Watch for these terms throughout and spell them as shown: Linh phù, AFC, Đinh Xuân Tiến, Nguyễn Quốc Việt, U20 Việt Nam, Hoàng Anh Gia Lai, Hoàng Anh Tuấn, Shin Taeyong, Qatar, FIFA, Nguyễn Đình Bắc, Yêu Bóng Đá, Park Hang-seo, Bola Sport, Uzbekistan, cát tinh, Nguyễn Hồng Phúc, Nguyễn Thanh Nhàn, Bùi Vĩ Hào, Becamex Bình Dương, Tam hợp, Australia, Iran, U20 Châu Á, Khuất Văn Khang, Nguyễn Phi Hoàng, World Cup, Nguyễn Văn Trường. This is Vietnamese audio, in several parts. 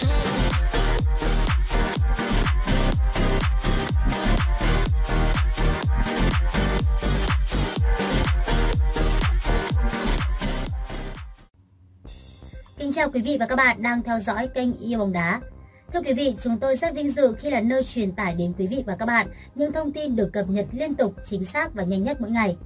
Kính chào quý vị và các bạn đang theo dõi kênh Yêu Bóng Đá. Thưa quý vị, chúng tôi rất vinh dự khi là nơi truyền tải đến quý vị và các bạn những thông tin được cập nhật liên tục, chính xác và nhanh nhất mỗi ngày.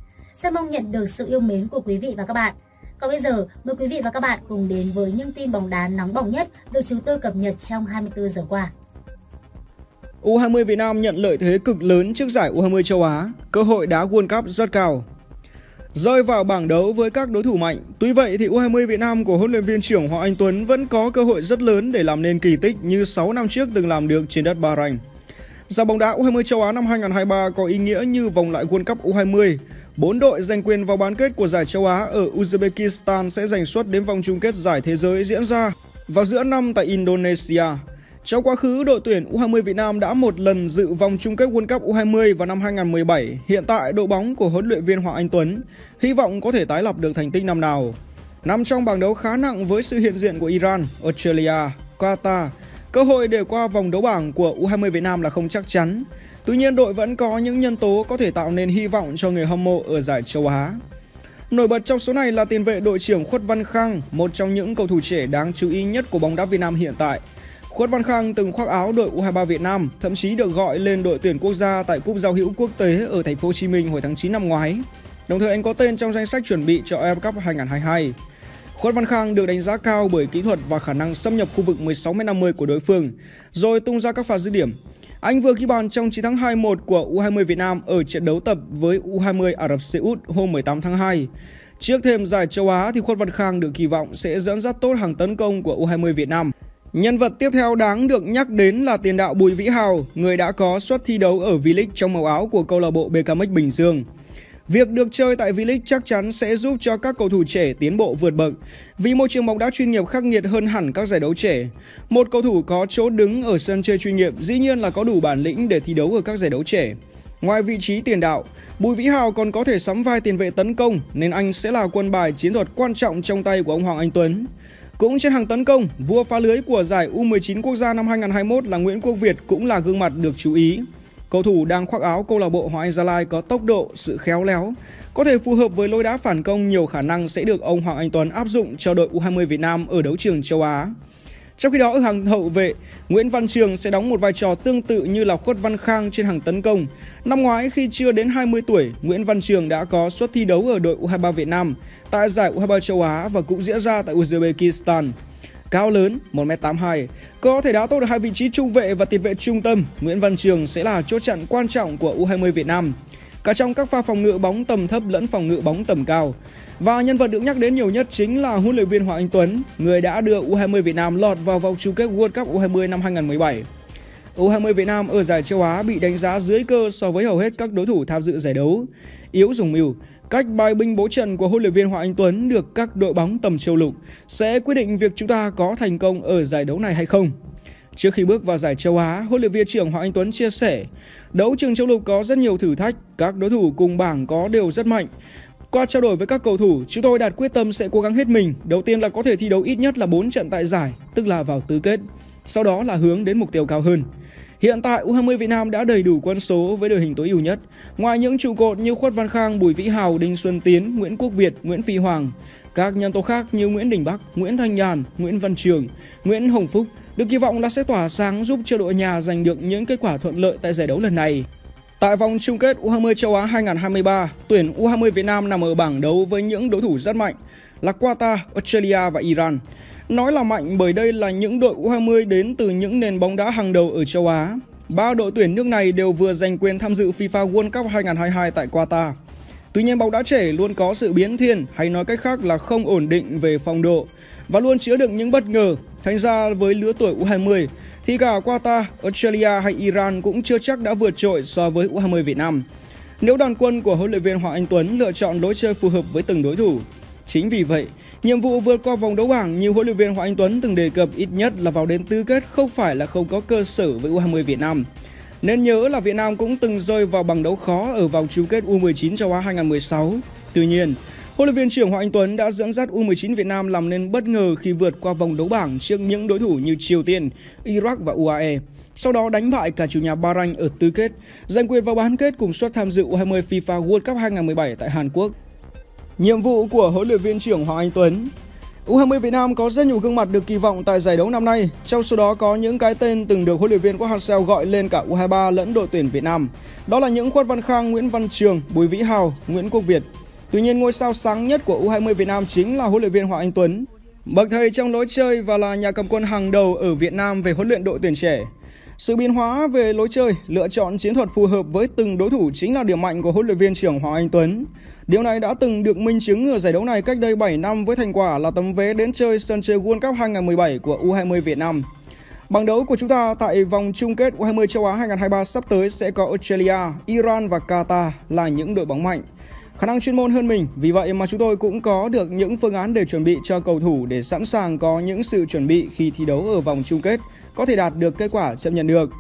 Rất mong nhận được sự yêu mến của quý vị và các bạn. Còn bây giờ, mời quý vị và các bạn cùng đến với những tin bóng đá nóng bỏng nhất được chúng tôi cập nhật trong 24 giờ qua. U20 Việt Nam nhận lợi thế cực lớn trước giải U20 châu Á, cơ hội đá World Cup rất cao. Rơi vào bảng đấu với các đối thủ mạnh, tuy vậy thì U20 Việt Nam của huấn luyện viên trưởng Hoàng Anh Tuấn vẫn có cơ hội rất lớn để làm nên kỳ tích như 6 năm trước từng làm được trên đất Bahrain. Giải bóng đá U20 châu Á năm 2023 có ý nghĩa như vòng loại World Cup U20. 4 đội giành quyền vào bán kết của giải châu Á ở Uzbekistan sẽ giành suất đến vòng chung kết giải thế giới diễn ra vào giữa năm tại Indonesia. Trong quá khứ, đội tuyển U20 Việt Nam đã một lần dự vòng chung kết World Cup U20 vào năm 2017. Hiện tại, đội bóng của huấn luyện viên Hoàng Anh Tuấn hy vọng có thể tái lập được thành tích năm nào. Nằm trong bảng đấu khá nặng với sự hiện diện của Iran, Australia, Qatar, cơ hội để qua vòng đấu bảng của U20 Việt Nam là không chắc chắn. Tuy nhiên, đội vẫn có những nhân tố có thể tạo nên hy vọng cho người hâm mộ ở giải châu Á. Nổi bật trong số này là tiền vệ đội trưởng Khuất Văn Khang, một trong những cầu thủ trẻ đáng chú ý nhất của bóng đá Việt Nam hiện tại. Khuất Văn Khang từng khoác áo đội U23 Việt Nam, thậm chí được gọi lên đội tuyển quốc gia tại Cúp giao hữu quốc tế ở thành phố Hồ Chí Minh hồi tháng 9 năm ngoái. Đồng thời anh có tên trong danh sách chuẩn bị cho World Cup 2022. Khuất Văn Khang được đánh giá cao bởi kỹ thuật và khả năng xâm nhập khu vực 16m50 của đối phương, rồi tung ra các pha dứt điểm. Anh vừa ghi bàn trong chiến thắng 2-1 của U20 Việt Nam ở trận đấu tập với U20 Ả Rập Xê Út hôm 18 tháng 2. Trước thềm giải châu Á thì Khuất Văn Khang được kỳ vọng sẽ dẫn dắt tốt hàng tấn công của U20 Việt Nam. Nhân vật tiếp theo đáng được nhắc đến là tiền đạo Bùi Vĩ Hào, người đã có suất thi đấu ở V-League trong màu áo của câu lạc bộ Becamex Bình Dương. Việc được chơi tại V-League chắc chắn sẽ giúp cho các cầu thủ trẻ tiến bộ vượt bậc, vì môi trường bóng đá chuyên nghiệp khắc nghiệt hơn hẳn các giải đấu trẻ. Một cầu thủ có chỗ đứng ở sân chơi chuyên nghiệp dĩ nhiên là có đủ bản lĩnh để thi đấu ở các giải đấu trẻ. Ngoài vị trí tiền đạo, Bùi Vĩ Hào còn có thể sắm vai tiền vệ tấn công nên anh sẽ là quân bài chiến thuật quan trọng trong tay của ông Hoàng Anh Tuấn. Cũng trên hàng tấn công, vua phá lưới của giải U19 quốc gia năm 2021 là Nguyễn Quốc Việt cũng là gương mặt được chú ý. Cầu thủ đang khoác áo câu lạc bộ Hoàng Anh Gia Lai có tốc độ, sự khéo léo, có thể phù hợp với lối đá phản công nhiều khả năng sẽ được ông Hoàng Anh Tuấn áp dụng cho đội U20 Việt Nam ở đấu trường châu Á. Trong khi đó, ở hàng hậu vệ, Nguyễn Văn Trường sẽ đóng một vai trò tương tự như là Khuất Văn Khang trên hàng tấn công. Năm ngoái khi chưa đến 20 tuổi, Nguyễn Văn Trường đã có suất thi đấu ở đội U23 Việt Nam tại giải U23 châu Á và cũng diễn ra tại Uzbekistan. Cao lớn, 1m82, có thể đá tốt ở hai vị trí trung vệ và tiền vệ trung tâm, Nguyễn Văn Trường sẽ là chốt chặn quan trọng của U20 Việt Nam, cả trong các pha phòng ngự bóng tầm thấp lẫn phòng ngự bóng tầm cao. Và nhân vật được nhắc đến nhiều nhất chính là huấn luyện viên Hoàng Anh Tuấn, người đã đưa U20 Việt Nam lọt vào vòng chung kết World Cup U20 năm 2017. U20 Việt Nam ở giải châu Á bị đánh giá dưới cơ so với hầu hết các đối thủ tham dự giải đấu. Yếu dùng mưu, cách bài binh bố trận của huấn luyện viên Hoàng Anh Tuấn được các đội bóng tầm châu lục sẽ quyết định việc chúng ta có thành công ở giải đấu này hay không. Trước khi bước vào giải châu Á, huấn luyện viên trưởng Hoàng Anh Tuấn chia sẻ, đấu trường châu lục có rất nhiều thử thách, các đối thủ cùng bảng có đều rất mạnh. Qua trao đổi với các cầu thủ, chúng tôi đạt quyết tâm sẽ cố gắng hết mình. Đầu tiên là có thể thi đấu ít nhất là 4 trận tại giải, tức là vào tứ kết. Sau đó là hướng đến mục tiêu cao hơn. Hiện tại, U20 Việt Nam đã đầy đủ quân số với đội hình tối ưu nhất. Ngoài những trụ cột như Khuất Văn Khang, Bùi Vĩ Hào, Đinh Xuân Tiến, Nguyễn Quốc Việt, Nguyễn Phi Hoàng, các nhân tố khác như Nguyễn Đình Bắc, Nguyễn Thanh Nhàn, Nguyễn Văn Trường, Nguyễn Hồng Phúc được kỳ vọng là sẽ tỏa sáng giúp cho đội nhà giành được những kết quả thuận lợi tại giải đấu lần này. Tại vòng chung kết U20 châu Á 2023, tuyển U20 Việt Nam nằm ở bảng đấu với những đối thủ rất mạnh là Qatar, Australia và Iran. Nói là mạnh bởi đây là những đội U20 đến từ những nền bóng đá hàng đầu ở châu Á. Ba đội tuyển nước này đều vừa giành quyền tham dự FIFA World Cup 2022 tại Qatar. Tuy nhiên, bóng đá trẻ luôn có sự biến thiên, hay nói cách khác là không ổn định về phong độ và luôn chứa đựng những bất ngờ. Thành ra với lứa tuổi U20 thì cả Qatar, Australia hay Iran cũng chưa chắc đã vượt trội so với U20 Việt Nam nếu đoàn quân của huấn luyện viên Hoàng Anh Tuấn lựa chọn lối chơi phù hợp với từng đối thủ. Chính vì vậy, nhiệm vụ vượt qua vòng đấu bảng như huấn luyện viên Hoàng Anh Tuấn từng đề cập ít nhất là vào đến tứ kết không phải là không có cơ sở với U20 Việt Nam. Nên nhớ là Việt Nam cũng từng rơi vào bảng đấu khó ở vòng chung kết U19 châu Á 2016. Tuy nhiên, Huấn luyện viên trưởng Hoàng Anh Tuấn đã dẫn dắt U19 Việt Nam làm nên bất ngờ khi vượt qua vòng đấu bảng trước những đối thủ như Triều Tiên, Iraq và UAE. Sau đó đánh bại cả chủ nhà Bahrain ở tứ kết, giành quyền vào bán kết cùng suất tham dự U20 FIFA World Cup 2017 tại Hàn Quốc. Nhiệm vụ của huấn luyện viên trưởng Hoàng Anh Tuấn. U20 Việt Nam có rất nhiều gương mặt được kỳ vọng tại giải đấu năm nay, trong số đó có những cái tên từng được huấn luyện viên Park Hang-seo gọi lên cả U23 lẫn đội tuyển Việt Nam. Đó là những Khuất Văn Khang, Nguyễn Văn Trường, Bùi Vĩ Hào, Nguyễn Quốc Việt. Tuy nhiên, ngôi sao sáng nhất của U20 Việt Nam chính là huấn luyện viên Hoàng Anh Tuấn, bậc thầy trong lối chơi và là nhà cầm quân hàng đầu ở Việt Nam về huấn luyện đội tuyển trẻ. Sự biến hóa về lối chơi, lựa chọn chiến thuật phù hợp với từng đối thủ chính là điểm mạnh của huấn luyện viên trưởng Hoàng Anh Tuấn. Điều này đã từng được minh chứng ở giải đấu này cách đây 7 năm với thành quả là tấm vé đến chơi sân chơi World Cup 2017 của U20 Việt Nam. Bảng đấu của chúng ta tại vòng chung kết U20 châu Á 2023 sắp tới sẽ có Australia, Iran và Qatar là những đội bóng mạnh, khả năng chuyên môn hơn mình. Vì vậy mà chúng tôi cũng có được những phương án để chuẩn bị cho cầu thủ để sẵn sàng có những sự chuẩn bị khi thi đấu ở vòng chung kết, có thể đạt được kết quả chấp nhận được.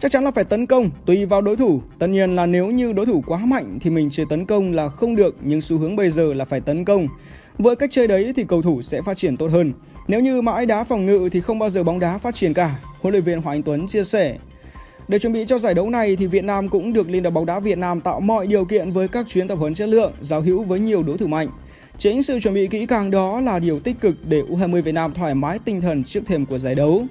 Chắc chắn là phải tấn công tùy vào đối thủ. Tất nhiên là nếu như đối thủ quá mạnh thì mình chơi tấn công là không được, nhưng xu hướng bây giờ là phải tấn công. Với cách chơi đấy thì cầu thủ sẽ phát triển tốt hơn. Nếu như mãi đá phòng ngự thì không bao giờ bóng đá phát triển cả, huấn luyện viên Hoàng Anh Tuấn chia sẻ. Để chuẩn bị cho giải đấu này thì Việt Nam cũng được Liên đoàn bóng đá Việt Nam tạo mọi điều kiện với các chuyến tập huấn chất lượng, giao hữu với nhiều đối thủ mạnh. Chính sự chuẩn bị kỹ càng đó là điều tích cực để U20 Việt Nam thoải mái tinh thần trước thềm của giải đấu.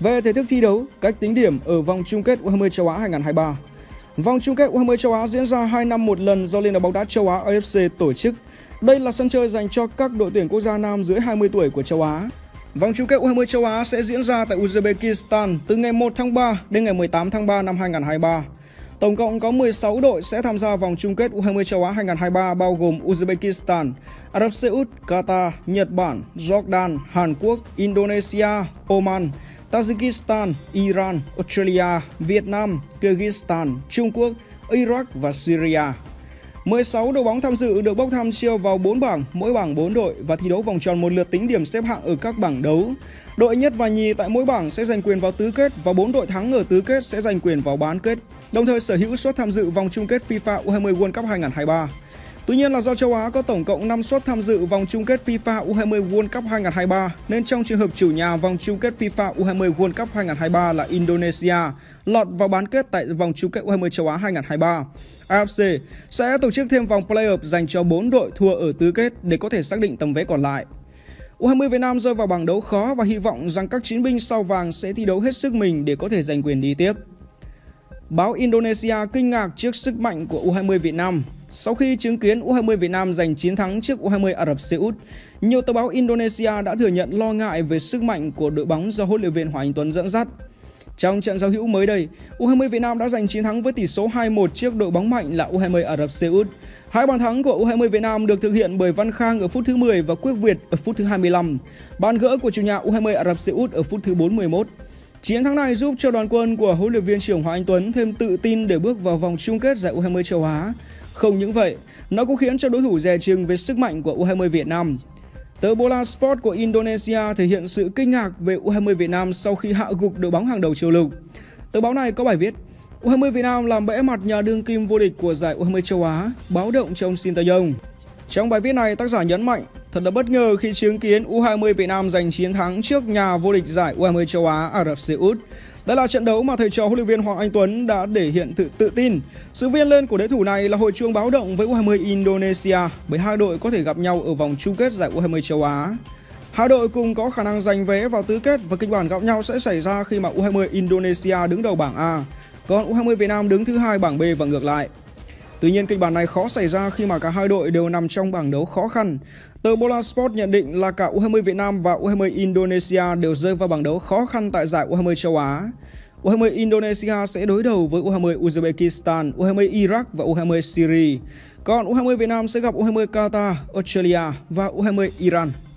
Về thể thức thi đấu, cách tính điểm ở vòng chung kết U20 châu Á 2023. Vòng chung kết U20 châu Á diễn ra 2 năm một lần do Liên đoàn bóng đá châu Á AFC tổ chức. Đây là sân chơi dành cho các đội tuyển quốc gia nam dưới 20 tuổi của châu Á. Vòng chung kết U20 châu Á sẽ diễn ra tại Uzbekistan từ ngày 1 tháng 3 đến ngày 18 tháng 3 năm 2023. Tổng cộng có 16 đội sẽ tham gia vòng chung kết U20 châu Á 2023 bao gồm Uzbekistan, Ả Rập Xê Út, Qatar, Nhật Bản, Jordan, Hàn Quốc, Indonesia, Oman, Tajikistan, Iran, Australia, Việt Nam, Kyrgyzstan, Trung Quốc, Iraq và Syria. 16 đội bóng tham dự được bốc thăm chia vào 4 bảng, mỗi bảng 4 đội và thi đấu vòng tròn một lượt tính điểm xếp hạng ở các bảng đấu. Đội nhất và nhì tại mỗi bảng sẽ giành quyền vào tứ kết và 4 đội thắng ở tứ kết sẽ giành quyền vào bán kết, đồng thời sở hữu suất tham dự vòng chung kết FIFA U20 World Cup 2023. Tuy nhiên là do châu Á có tổng cộng 5 suất tham dự vòng chung kết FIFA U20 World Cup 2023 nên trong trường hợp chủ nhà vòng chung kết FIFA U20 World Cup 2023 là Indonesia lọt vào bán kết tại vòng chung kết U20 châu Á 2023. AFC sẽ tổ chức thêm vòng play-off dành cho 4 đội thua ở tứ kết để có thể xác định tấm vé còn lại. U20 Việt Nam rơi vào bảng đấu khó và hy vọng rằng các chiến binh sao vàng sẽ thi đấu hết sức mình để có thể giành quyền đi tiếp. Báo Indonesia kinh ngạc trước sức mạnh của U20 Việt Nam. Sau khi chứng kiến U20 Việt Nam giành chiến thắng trước U20 Ả Rập Xê Út, nhiều tờ báo Indonesia đã thừa nhận lo ngại về sức mạnh của đội bóng do huấn luyện viên Hoàng Anh Tuấn dẫn dắt. Trong trận giao hữu mới đây, U20 Việt Nam đã giành chiến thắng với tỷ số 2-1 trước đội bóng mạnh là U20 Ả Rập Xê Út. Hai bàn thắng của U20 Việt Nam được thực hiện bởi Văn Khang ở phút thứ 10 và Quốc Việt ở phút thứ 25. Bàn gỡ của chủ nhà U20 Ả Rập Xê Út ở phút thứ 41. Chiến thắng này giúp cho đoàn quân của huấn luyện viên trưởng Hoàng Anh Tuấn thêm tự tin để bước vào vòng chung kết giải U20 châu Á. Không những vậy, nó cũng khiến cho đối thủ dè chừng về sức mạnh của U20 Việt Nam. Tờ Bola Sport của Indonesia thể hiện sự kinh ngạc về U20 Việt Nam sau khi hạ gục đội bóng hàng đầu châu lục. Tờ báo này có bài viết: U20 Việt Nam làm bẽ mặt nhà đương kim vô địch của giải U20 châu Á, báo động trong Shin Taeyong. Trong bài viết này, tác giả nhấn mạnh, thật là bất ngờ khi chứng kiến U20 Việt Nam giành chiến thắng trước nhà vô địch giải U20 châu Á Ả Rập Xê Út. Đây là trận đấu mà thầy trò huấn luyện viên Hoàng Anh Tuấn đã thể hiện tự tin. Sự vươn lên của đối thủ này là hồi chuông báo động với U20 Indonesia, bởi hai đội có thể gặp nhau ở vòng chung kết giải U20 châu Á. Hai đội cùng có khả năng giành vé vào tứ kết và kịch bản gặp nhau sẽ xảy ra khi mà U20 Indonesia đứng đầu bảng A, còn U20 Việt Nam đứng thứ hai bảng B và ngược lại. Tuy nhiên, kịch bản này khó xảy ra khi mà cả hai đội đều nằm trong bảng đấu khó khăn. Tờ Bola Sport nhận định là cả U20 Việt Nam và U20 Indonesia đều rơi vào bảng đấu khó khăn tại giải U20 châu Á. U20 Indonesia sẽ đối đầu với U20 Uzbekistan, U20 Iraq và U20 Syria. Còn U20 Việt Nam sẽ gặp U20 Qatar, Australia và U20 Iran.